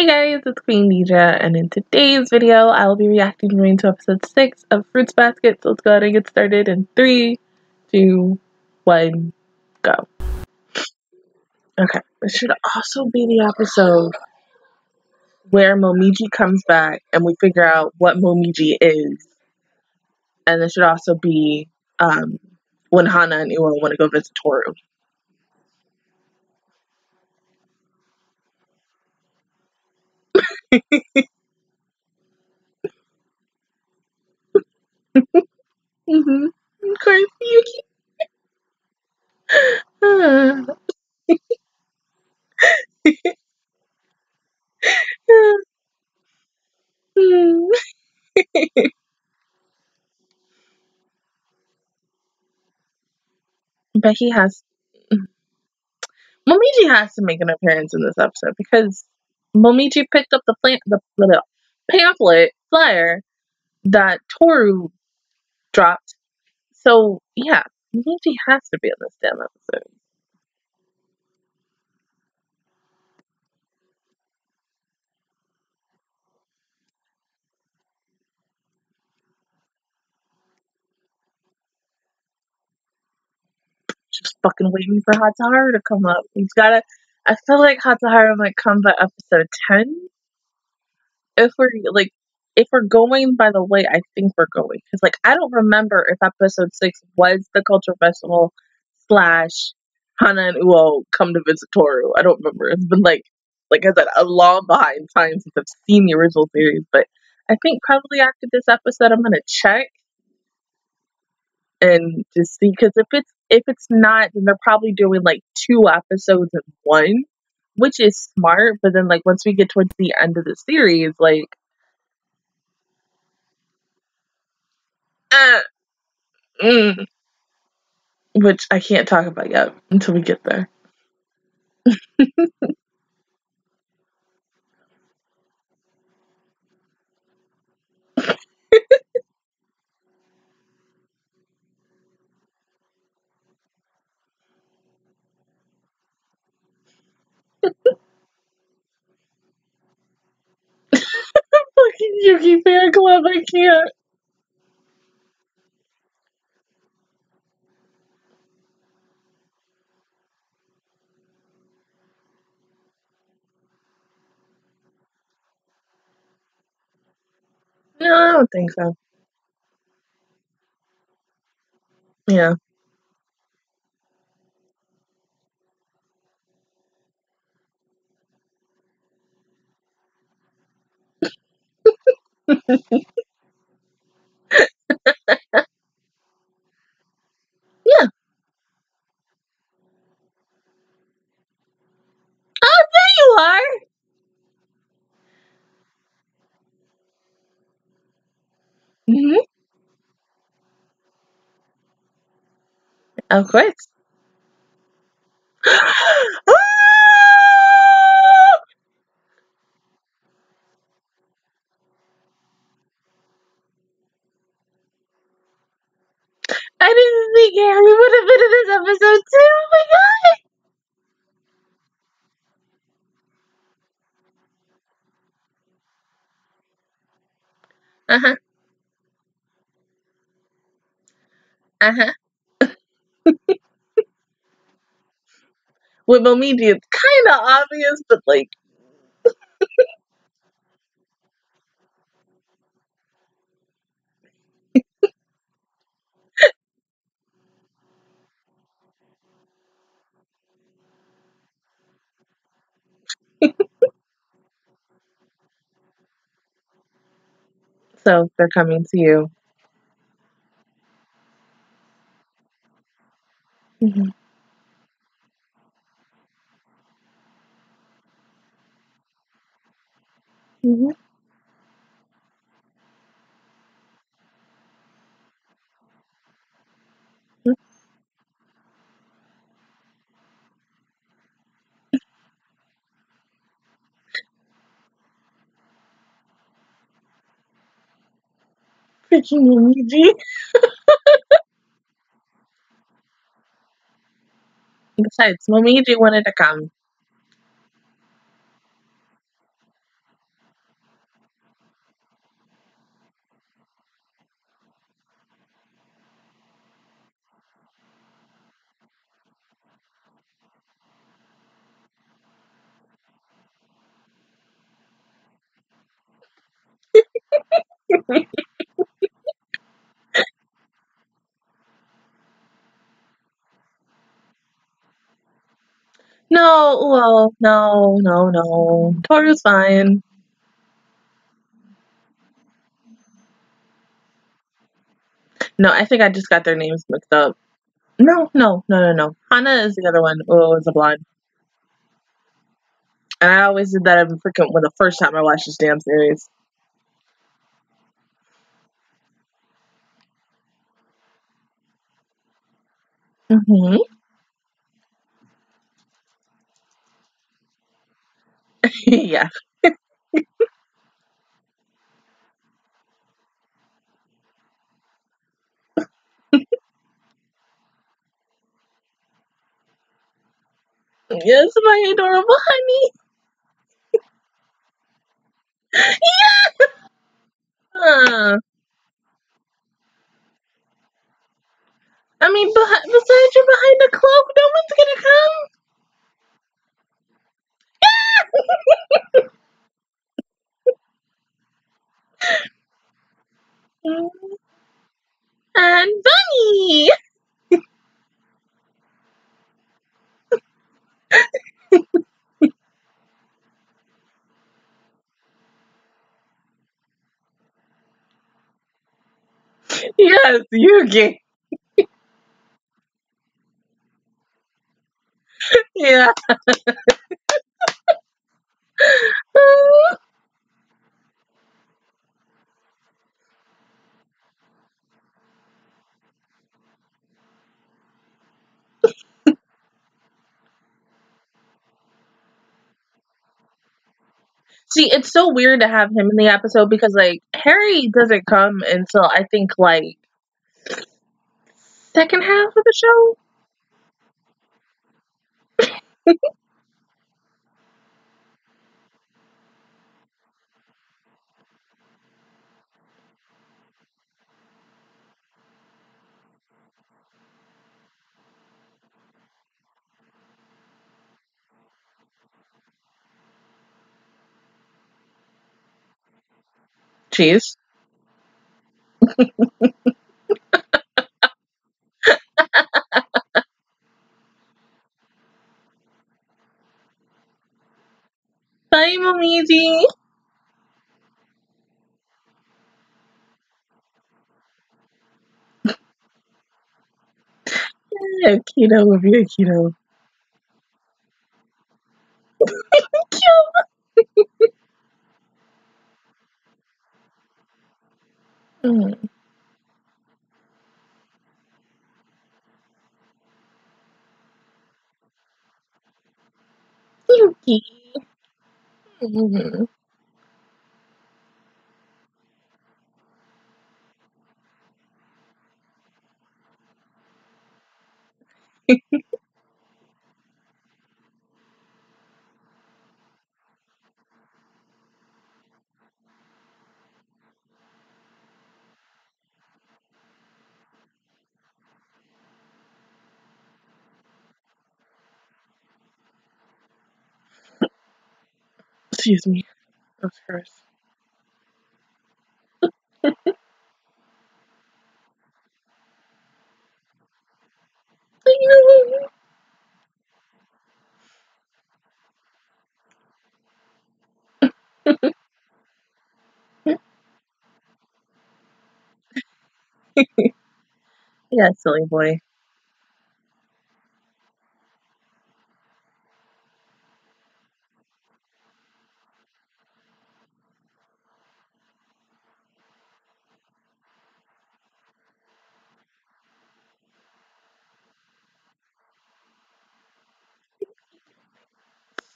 Hey guys, it's Queen Nija, and in today's video, I'll be reacting to episode 6 of Fruits Basket, so let's go ahead and get started in 3, 2, 1, go. Okay, this should also be the episode where Momiji comes back and we figure out what Momiji is. And this should also be when Hana and Uo want to go visit Tohru. Of course, Yuki. But Momiji has to make an appearance in this episode because Momiji picked up the pamphlet flyer that Tohru dropped. So yeah, Momiji has to be in this damn episode. Just fucking waiting for Hatsuharu to come up. He's gotta. I feel like Hatsuharu might come by episode 10. If we're going by the way I think we're going. Because, like, I don't remember if episode 6 was the culture festival / Hana and Uo come to visit Tohru. I don't remember. It's been, like I said, a long behind time since I've seen the original series. But I think probably after this episode, I'm going to check and just see. Because if it's not, then they're probably doing like 2 episodes in one, which is smart. But then, like, once we get towards the end of the series, like, which I can't talk about yet until we get there. Fucking Yuki Bear Club, I can't. No, I don't think so. Yeah. Yeah. Oh, there you are. Of course. I didn't think Harry would have been in this episode too. Oh my god! With Momiji, it's kind of obvious, but like. So they're coming to you. Freaking Momiji. Besides, Momiji wanted to come. No, well, no. Tohru's fine. No, I think I just got their names mixed up. No. Hana is the other one. Uo is the blonde. And I always did that every freaking when the first time I watched this damn series. hmm yeah. Yes, my adorable honey. Yeah. Huh. I mean, besides you're behind the cloak, no one's gonna come. And Bunny. Yes, Yuki. Yeah. See, it's so weird to have him in the episode because like Harry doesn't come until I think like second half of the show. Cheese. Bye, Momiji. Akito, love you, Akito. Cute. Mm. Yuki. Mm. Excuse me. Of course. Yeah, silly boy.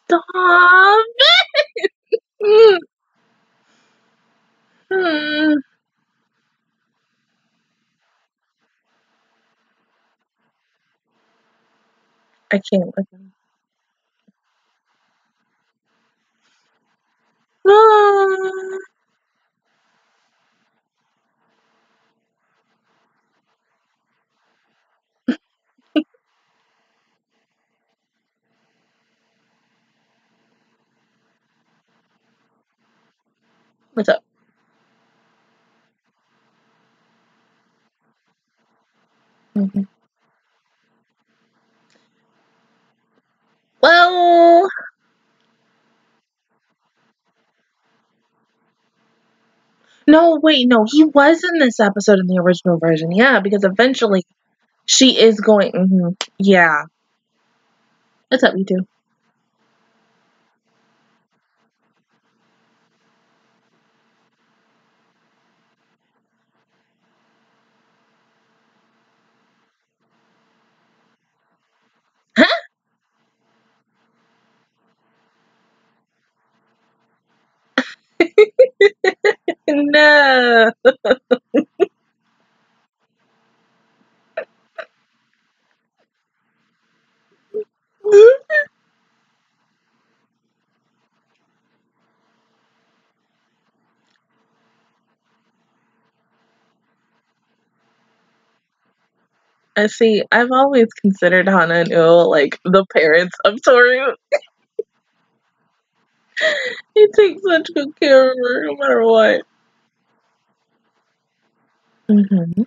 Stop it! Mm. I can't with him. Ah. What's up? Mhm. Well, No, wait, no, he was in this episode in the original version. Yeah, because eventually she is going, yeah. What's up, you two? No. I see. I've always considered Hana and Uo like the parents of Tohru. He takes such good care of her, no matter what. Mm-hmm.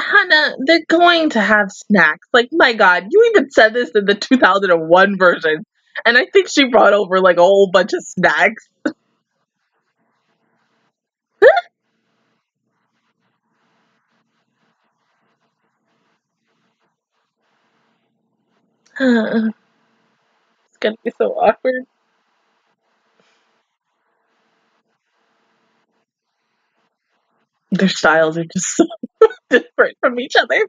Hana, they're going to have snacks. Like, my God, you even said this in the 2001 version. And I think she brought over, like, a whole bunch of snacks. It's gonna be so awkward. Their styles are just so different from each other.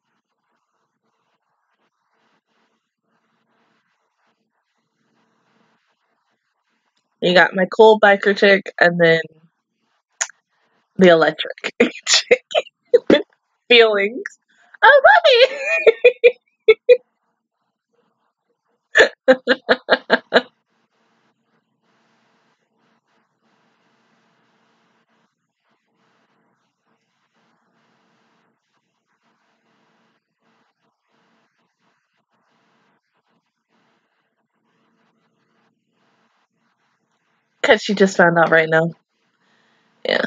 You got my cool biker chick and then the electric chick with feelings. Oh, Bobby! Because she just found out right now. Yeah.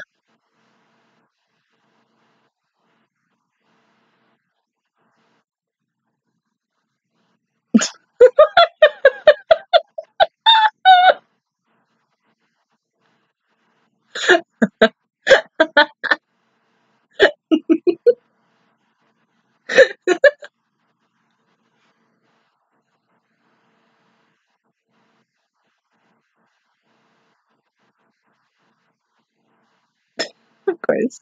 Of course.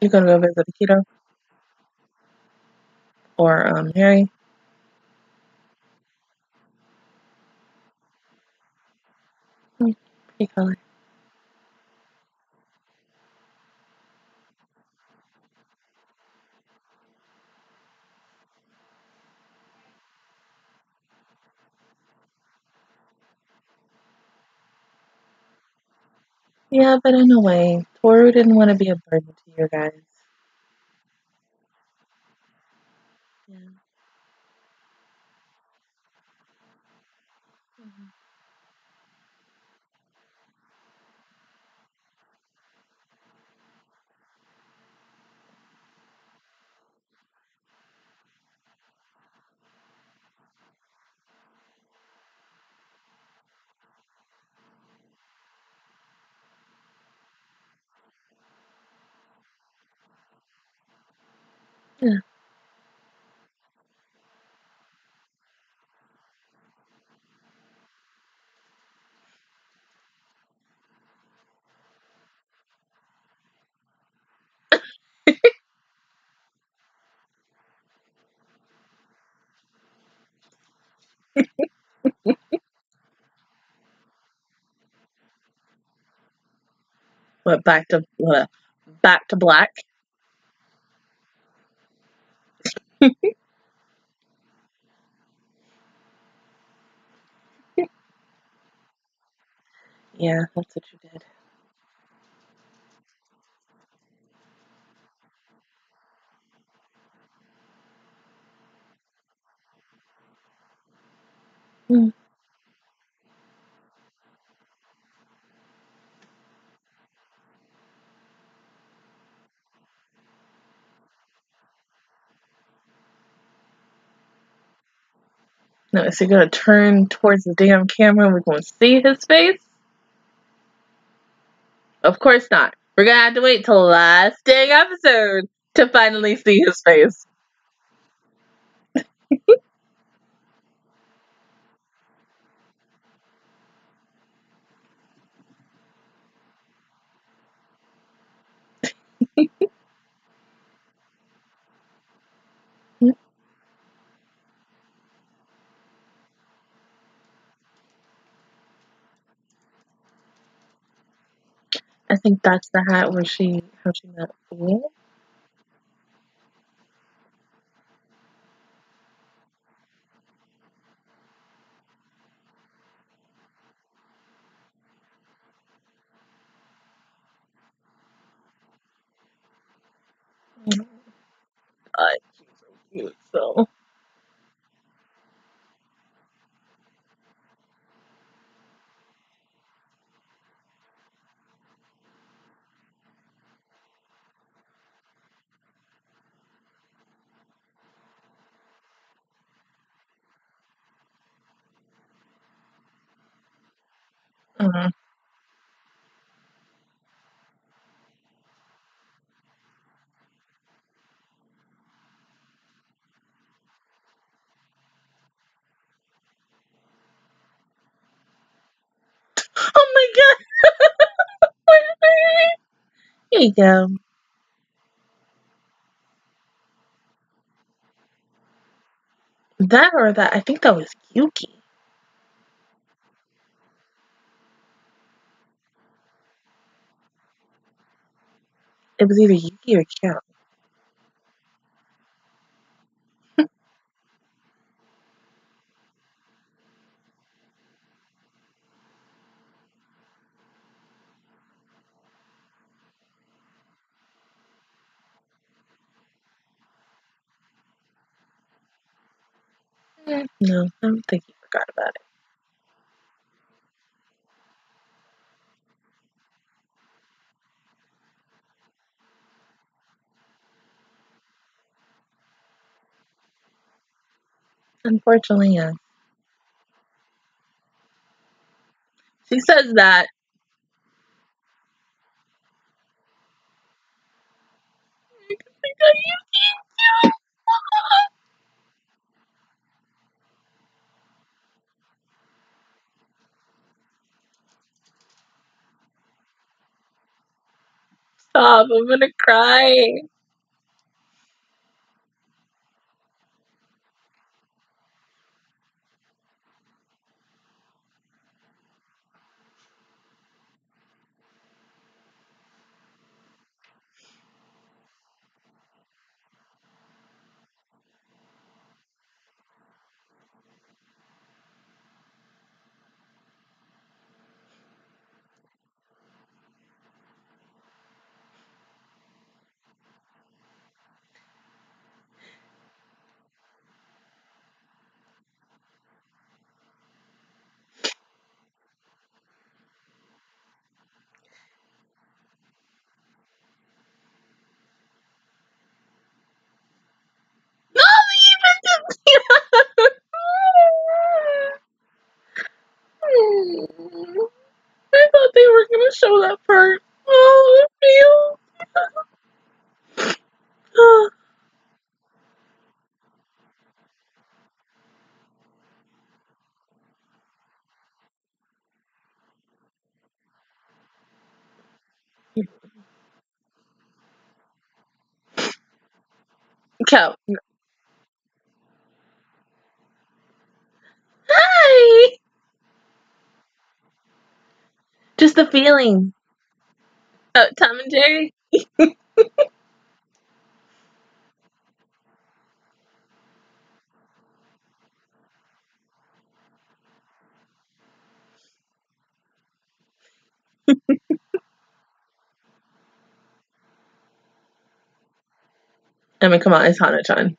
You're gonna go visit Akito or Harry. Pretty color. Yeah, but in a way, Tohru didn't want to be a burden to you guys. Yeah. Mm-hmm. Yeah. But back to black. Yeah, that's what you did. Now, is he gonna turn towards the damn camera and we're gonna see his face? Of course not. We're gonna have to wait till the last dang episode to finally see his face. I think that's the hat where how she met Uo. God, she's so cute, so. Oh my God! Here you go. That or that, I think that was Yuki. It was either Yuki or Kyo. No, I don't think he forgot about it. Unfortunately, yeah. She says that. I think I used to do it. Stop, I'm gonna cry. I thought they were going to show that part. Oh, it feels. Cow. Hi! Just the feeling. Oh, Tom and Jerry? I mean, come on, it's Hana-chan.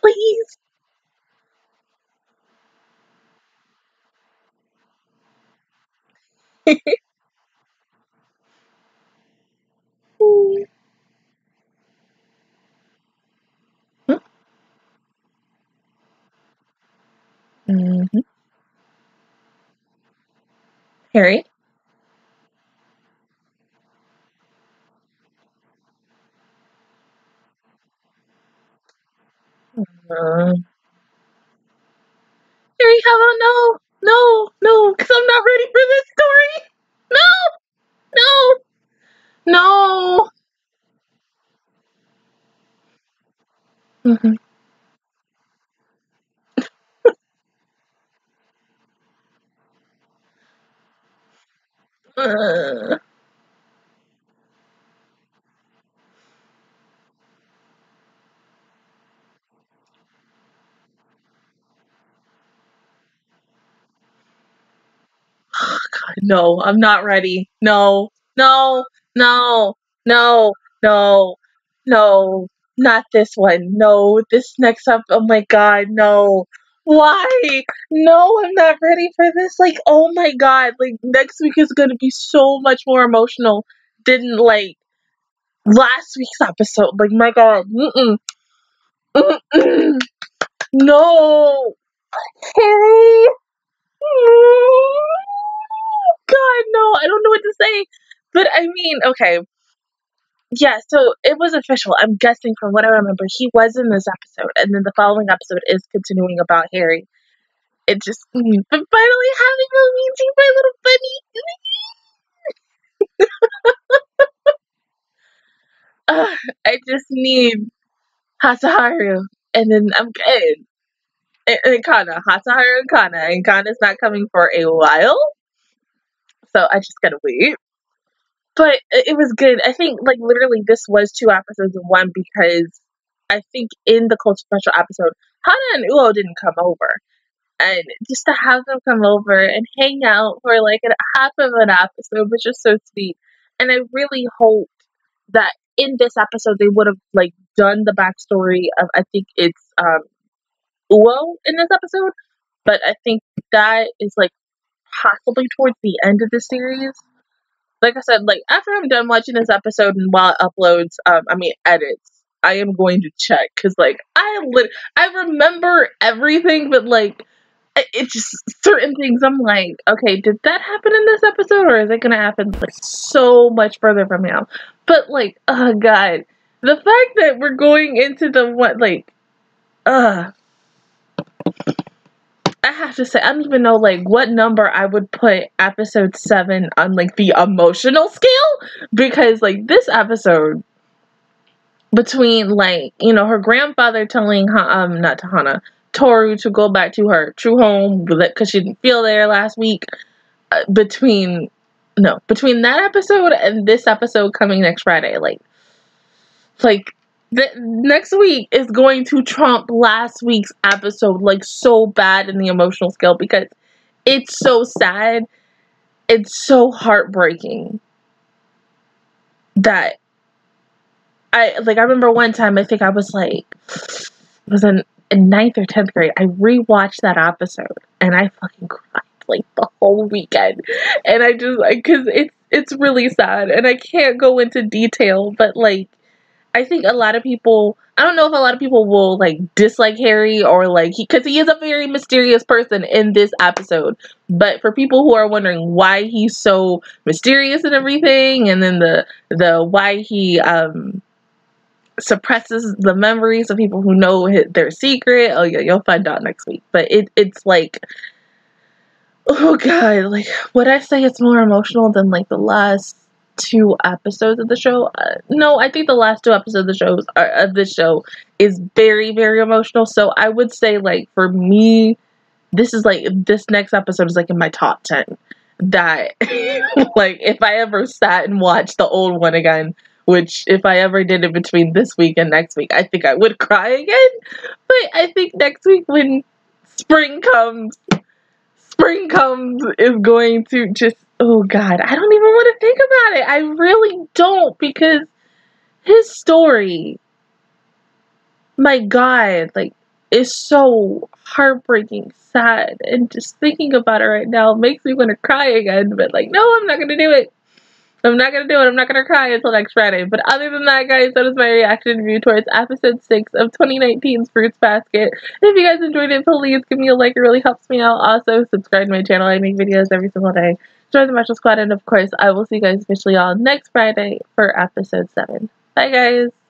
Please. Hmm? Mm-hmm. Harry? Uh, Harry, how about no, because I'm not ready for this story. No, no. Mm-hmm. Uh, God, no, I'm not ready. No, no, no, no. Not this one. No, this next up. Oh my God, no. Why? No, I'm not ready for this. Like, oh my God, like next week is gonna be so much more emotional. Didn't like last week's episode. Like, my God. Mm-mm. No, Harry. God, no. I don't know what to say. But I mean, okay. Yeah, so it was official. I'm guessing from what I remember, he was in this episode, and then the following episode is continuing about Harry. It just, but finally having Momiji, my little bunny. I just need Hatsuharu, and then I'm good. And Kana, Hatsuharu and Kana's not coming for a while, so I just gotta wait. But it was good. I think, like, literally this was 2 episodes in one, because I think in the Cult Special episode, Hana and Uo didn't come over. And just to have them come over and hang out for like a half of an episode was just so sweet. And I really hoped that in this episode they would have like done the backstory of, I think it's Uo in this episode. But I think that is like possibly towards the end of the series. Like I said, like after I'm done watching this episode and while it uploads, edits, I am going to check, because like I remember everything, but like it's just certain things I'm like, okay, did that happen in this episode, or is it gonna happen like so much further from now? But like, oh God, the fact that we're going into the what, like, I have to say, I don't even know, like, what number I would put episode 7 on, like, the emotional scale, because, like, this episode, between, like, you know, her grandfather telling, not to Hana, Tohru to go back to her true home, because she didn't feel there last week, between that episode and this episode coming next Friday, like, the next week is going to trump last week's episode, like, so bad in the emotional scale, because it's so sad, it's so heartbreaking that I remember one time, I think I was like, it was in 9th or 10th grade, I rewatched that episode, and I fucking cried, like, the whole weekend, and I just, like, because it's really sad, and I can't go into detail, but, like, I think a lot of people, I don't know if a lot of people will, like, dislike Harry or, like, because he is a very mysterious person in this episode. But for people who are wondering why he's so mysterious and everything, and then the why he suppresses the memories of people who know their secret, oh yeah, you'll find out next week. But it's like, oh God, like, would I say it's more emotional than, like, the last 2 episodes of the show? No, I think the last 2 episodes of the shows of this show is very, very emotional. So I would say, like, for me, this is like, this next episode is like in my top 10. That like, if I ever sat and watched the old one again, which if I ever did it between this week and next week, I think I would cry again. But I think next week, when spring comes, spring comes is going to just, oh God, I don't even want to think about it. I really don't, because his story, my God, like, is so heartbreaking, sad, and just thinking about it right now makes me want to cry again. But like, no, I'm not going to do it. I'm not going to do it. I'm not going to cry until next Friday. But other than that, guys, that is my reaction review towards episode 6 of 2019's Fruits Basket. If you guys enjoyed it, please give me a like. It really helps me out. Also, subscribe to my channel. I make videos every single day. Join the Marshall Squad. And, of course, I will see you guys officially all next Friday for episode 7. Bye, guys.